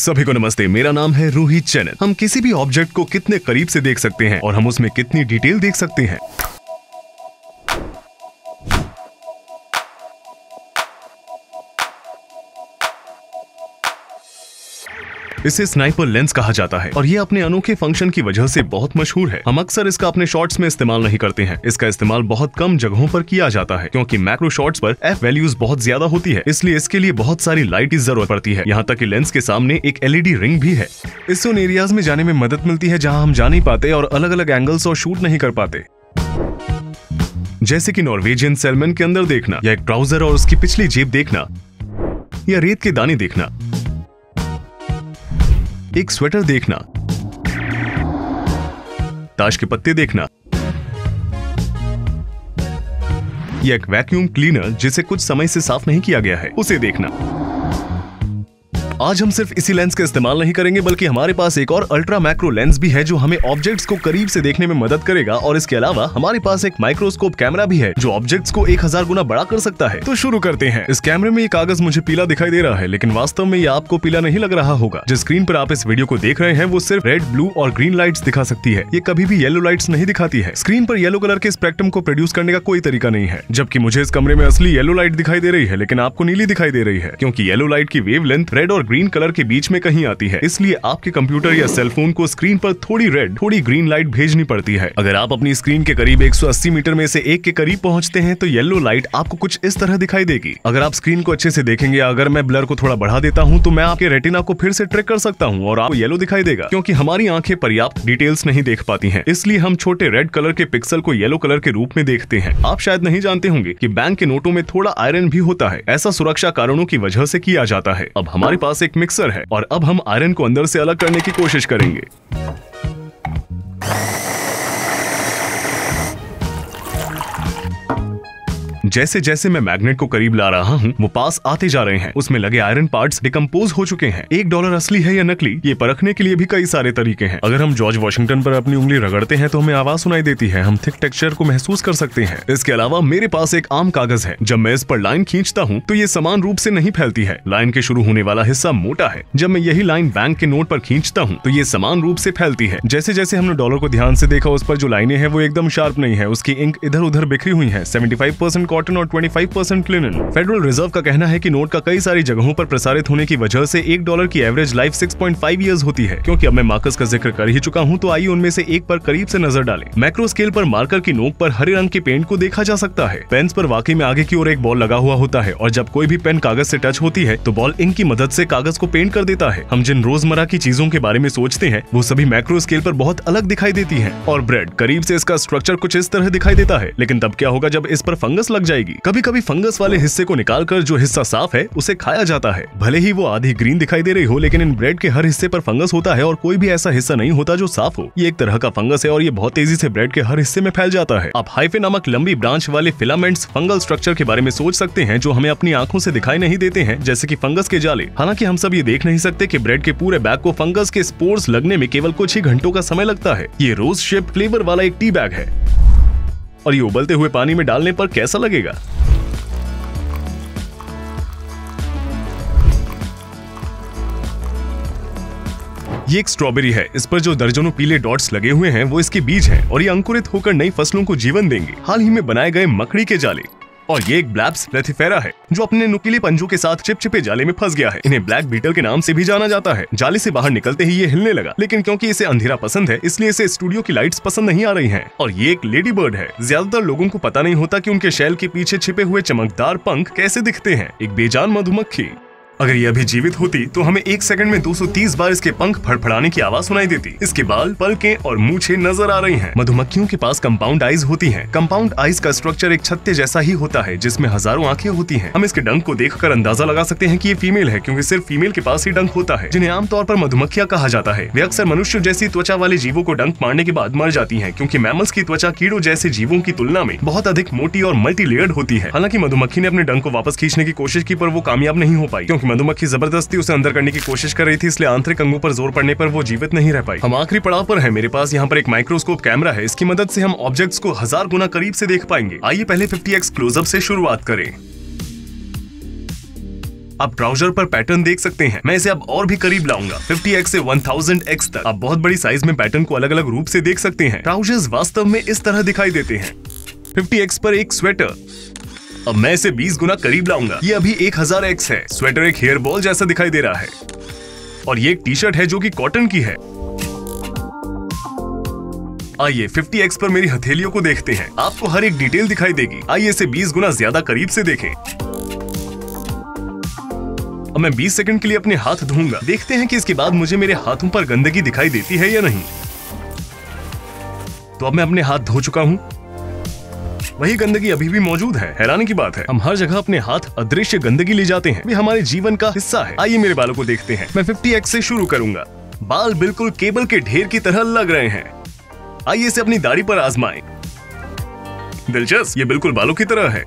सभी को नमस्ते, मेरा नाम है रूही चेनत। हम किसी भी ऑब्जेक्ट को कितने करीब से देख सकते हैं और हम उसमें कितनी डिटेल देख सकते हैं। इसे स्नाइपर लेंस कहा जाता है और ये अपने अनोखे फंक्शन की वजह से बहुत मशहूर है। हम अक्सर इसका अपने शॉट्स में इस्तेमाल नहीं करते हैं। इसका इस्तेमाल बहुत कम जगहों पर किया जाता है क्योंकि मैक्रो शॉट्स पर एफ वैल्यूज बहुत ज्यादा होती है, इसलिए इसके लिए बहुत सारी लाइट की जरूरत पड़ती है। यहाँ तक कि लेंस के सामने एक एलईडी रिंग भी है। इससे उन एरियाज में जाने में मदद मिलती है जहाँ हम जा नहीं पाते और अलग अलग एंगल्स और शूट नहीं कर पाते, जैसे कि नॉर्वेजियन सैल्मन के अंदर देखना या एक ट्राउजर और उसकी पिछली जेब देखना या रेत के दाने देखना, एक स्वेटर देखना, ताश के पत्ते देखना या एक वैक्यूम क्लीनर जिसे कुछ समय से साफ नहीं किया गया है उसे देखना। आज हम सिर्फ इसी लेंस का इस्तेमाल नहीं करेंगे बल्कि हमारे पास एक और अल्ट्रा मैक्रो लेंस भी है जो हमें ऑब्जेक्ट्स को करीब से देखने में मदद करेगा और इसके अलावा हमारे पास एक माइक्रोस्कोप कैमरा भी है जो ऑब्जेक्ट्स को 1000 गुना बड़ा कर सकता है। तो शुरू करते हैं। इस कैमरे में ये कागज मुझे पीला दिखाई दे रहा है लेकिन वास्तव में ये आपको पीला नहीं लग रहा होगा। जिस स्क्रीन पर आप इस वीडियो को देख रहे हैं वो सिर्फ रेड, ब्लू और ग्रीन लाइट्स दिखा सकती है। ये कभी भी येलो लाइट्स नहीं दिखाती है। स्क्रीन पर येलो कलर के स्पेक्ट्रम को प्रोड्यूस करने का कोई तरीका नहीं है, जबकि मुझे इस कमरे में असली येलो लाइट दिखाई दे रही है लेकिन आपको नीली दिखाई दे रही है क्योंकि येलो लाइट की वेव लेंथ रेड और ग्रीन कलर के बीच में कहीं आती है। इसलिए आपके कंप्यूटर या सेलफोन को स्क्रीन पर थोड़ी रेड, थोड़ी ग्रीन लाइट भेजनी पड़ती है। अगर आप अपनी स्क्रीन के करीब 180 मीटर में से एक के करीब पहुंचते हैं तो येलो लाइट आपको कुछ इस तरह दिखाई देगी। अगर आप स्क्रीन को अच्छे से देखेंगे, अगर मैं ब्लर को थोड़ा बढ़ा देता हूं तो मैं आपके रेटिना को फिर से ट्रिक कर सकता हूं और आपको येलो दिखाई देगा क्योंकि हमारी आंखें पर्याप्त डिटेल्स नहीं देख पाती है, इसलिए हम छोटे रेड कलर के पिक्सल को येलो कलर के रूप में देखते हैं। आप शायद नहीं जानते होंगे कि बैंक के नोटों में थोड़ा आयरन भी होता है। ऐसा सुरक्षा कारणों की वजह से किया जाता है। अब हमारे पास एक मिक्सर है और अब हम आयरन को अंदर से अलग करने की कोशिश करेंगे। जैसे जैसे मैं मैग्नेट को करीब ला रहा हूँ वो पास आते जा रहे हैं। उसमें लगे आयरन पार्ट्स डिकम्पोज हो चुके हैं। $1 असली है या नकली, ये परखने के लिए भी कई सारे तरीके हैं। अगर हम जॉर्ज वॉशिंगटन पर अपनी उंगली रगड़ते हैं तो हमें आवाज सुनाई देती है। हम थिक टेक्सचर को महसूस कर सकते हैं। इसके अलावा मेरे पास एक आम कागज है। जब मैं इस पर लाइन खींचता हूँ तो ये समान रूप से नहीं फैलती है। लाइन के शुरू होने वाला हिस्सा मोटा है। जब मैं यही लाइन बैंक के नोट पर खींचता हूँ तो ये समान रूप से फैलती है। जैसे जैसे हमने डॉलर को ध्यान से देखा उस पर जो लाइनें हैं वो एकदम शार्प नहीं है। उसकी इंक इधर उधर बिखरी हुई है। 75% कॉटन और 25% लिनन। फेडरल रिजर्व का कहना है कि नोट का कई सारी जगहों पर प्रसारित होने की वजह से $1 की एवरेज लाइफ 6.5 ईयर्स होती है। क्योंकि अब मैं मार्कर्स का जिक्र कर ही चुका हूं तो आइए उनमें से एक पर करीब से नजर डालें। मैक्रो स्केल पर मार्कर की नोक पर हरे रंग के पेंट को देखा जा सकता है। पेन्स पर वाकई में आगे की ओर एक बॉल लगा हुआ होता है और जब कोई भी पेन कागज से टच होती है तो बॉल इंक की मदद से कागज को पेंट कर देता है। हम जिन रोजमर्रा की चीजों के बारे में सोचते हैं वो सभी मैक्रो स्केल पर बहुत अलग दिखाई देती है। और ब्रेड करीब से इसका स्ट्रक्चर कुछ इस तरह दिखाई देता है। लेकिन तब क्या होगा जब इस पर फंगस लग जाएगी। कभी कभी फंगस वाले हिस्से को निकालकर जो हिस्सा साफ है उसे खाया जाता है। भले ही वो आधी ग्रीन दिखाई दे रही हो लेकिन इन ब्रेड के हर हिस्से पर फंगस होता है और कोई भी ऐसा हिस्सा नहीं होता जो साफ हो। ये एक तरह का फंगस है और ये बहुत तेजी से ब्रेड के हर हिस्से में फैल जाता है। आप हाइफे नामक लंबी ब्रांच वाले फिलामेंट्स फंगल स्ट्रक्चर के बारे में सोच सकते हैं जो हमें अपनी आंखों से दिखाई नहीं देते हैं, जैसे कि फंगस के जाले। हालांकि हम सब ये देख नहीं सकते कि ब्रेड के पूरे बैग को फंगस के स्पोर्स लगने में केवल कुछ ही घंटों का समय लगता है। ये रोज शेप फ्लेवर वाला एक टी बैग है और ये उबलते हुए पानी में डालने पर कैसा लगेगा। ये एक स्ट्रॉबेरी है। इस पर जो दर्जनों पीले डॉट्स लगे हुए हैं वो इसके बीज हैं और ये अंकुरित होकर नई फसलों को जीवन देंगे। हाल ही में बनाए गए मकड़ी के जाले। और ये एक ब्लैब्स लेथिफेरा है जो अपने नुकीले पंजों के साथ चिपचिपे जाले में फंस गया है। इन्हें ब्लैक बीटल के नाम से भी जाना जाता है। जाले से बाहर निकलते ही ये हिलने लगा लेकिन क्योंकि इसे अंधेरा पसंद है इसलिए इसे स्टूडियो की लाइट्स पसंद नहीं आ रही हैं। और ये एक लेडी बर्ड है। ज्यादातर लोगों को पता नहीं होता कि उनके शैल के पीछे छिपे हुए चमकदार पंख कैसे दिखते हैं। एक बेजान मधुमक्खी, अगर ये अभी जीवित होती तो हमें 1 सेकंड में 230 बार इसके पंख फड़फड़ाने की आवाज सुनाई देती। इसके बाल, पलकें और मूछें नजर आ रही हैं। मधुमक्खियों के पास कंपाउंड आइज होती हैं। कंपाउंड आइज का स्ट्रक्चर एक छत्ते जैसा ही होता है जिसमें हजारों आंखें होती हैं। हम इसके डंक को देखकर अंदाजा लगा सकते हैं कि ये फीमेल है क्योंकि सिर्फ फीमेल के पास ही डंक होता है, जिन्हें आमतौर पर मधुमक्खियां कहा जाता है। वे अक्सर मनुष्य जैसी त्वचा वाले जीवों को डंक मारने के बाद मर जाती है क्योंकि मैमल्स की त्वचा कीड़ों जैसे जीवों की तुलना में बहुत अधिक मोटी और मल्टी लेयर्ड होती है। हालांकि मधुमक्खी ने अपने डंक को वापस खींचने की कोशिश की पर वो कामयाब नहीं हो पाई क्योंकि मधुमक्खी जबरदस्ती उसे अंदर करने की कोशिश कर रही थी, इसलिए आंतरिक अंगों पर जोर पड़ने पर वो जीवित नहीं रह पाई। हम आखिरी पड़ाव पर हैं। मेरे पास यहाँ पर एक माइक्रोस्कोप कैमरा है। इसकी मदद से हम ऑब्जेक्ट्स को 1000 गुना करीब से देख पाएंगे। आइए पहले 50x क्लोजअप से शुरुआत करें। आप ट्राउजर पर पैटर्न देख सकते हैं। मैं इसे अब और भी करीब लाऊंगा। 50x से 1000x तक आप बहुत बड़ी साइज में पैटर्न को अलग अलग रूप से देख सकते हैं। ट्राउजर्स वास्तव में इस तरह दिखाई देते हैं। 50x पर एक स्वेटर, अब मैं इसे 20 गुना करीब लाऊंगा। ये अभी 1000x है। स्वेटर एक हेयर बॉल जैसा दिखाई दे रहा है और ये एक टी शर्ट है जो कि कॉटन की है। आइए 50x पर मेरी हथेलियों को देखते हैं। आपको हर एक डिटेल दिखाई देगी। आइए इसे 20 गुना ज्यादा करीब से देखें। अब मैं 20 सेकंड के लिए अपने हाथ धोऊंगा। देखते हैं कि इसके बाद मुझे मेरे हाथों पर गंदगी दिखाई देती है या नहीं। तो अब मैं अपने हाथ धो चुका हूँ, वही गंदगी अभी भी मौजूद है। हैरानी की बात है, हम हर जगह अपने हाथ अदृश्य गंदगी ले जाते हैं। ये हमारे जीवन का हिस्सा है। आइए मेरे बालों को देखते हैं। मैं 50x से शुरू करूंगा। बाल बिल्कुल केबल के ढेर की तरह लग रहे हैं। आइए इसे अपनी दाढ़ी पर आजमाएं। दिलचस्प, ये बिल्कुल बालों की तरह है।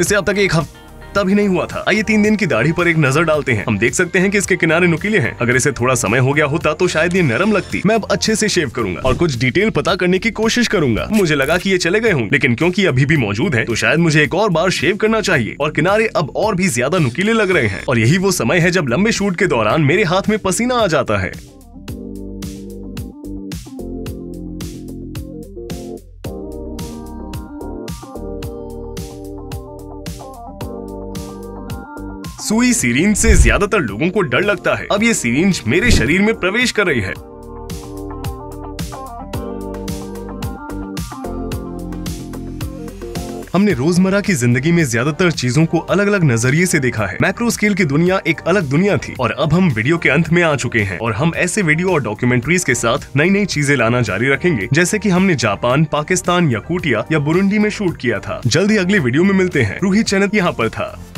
इसे अब तक एक हफ्ता भी नहीं हुआ था। आइए 3 दिन की दाढ़ी पर एक नजर डालते हैं। हम देख सकते हैं कि इसके किनारे नुकीले हैं। अगर इसे थोड़ा समय हो गया होता तो शायद ये नरम लगती। मैं अब अच्छे से शेव करूंगा और कुछ डिटेल पता करने की कोशिश करूंगा। मुझे लगा कि ये चले गए हों, लेकिन क्योंकि अभी भी मौजूद है तो शायद मुझे एक और बार शेव करना चाहिए। और किनारे अब और भी ज्यादा नुकीले लग रहे हैं और यही वो समय है जब लंबे शूट के दौरान मेरे हाथ में पसीना आ जाता है। सुई सीरिंज से ज्यादातर लोगों को डर लगता है। अब ये सीरिंज मेरे शरीर में प्रवेश कर रही है। हमने रोजमर्रा की जिंदगी में ज्यादातर चीजों को अलग अलग नजरिए से देखा है। मैक्रो स्केल की दुनिया एक अलग दुनिया थी और अब हम वीडियो के अंत में आ चुके हैं और हम ऐसे वीडियो और डॉक्यूमेंट्रीज के साथ नई नई चीजें लाना जारी रखेंगे, जैसे कि हमने जापान, पाकिस्तान, याकूटिया या बुरुंडी में शूट किया था। जल्द ही अगले वीडियो में मिलते हैं। रूही चेनत यहाँ पर था।